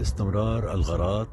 استمرار الغارات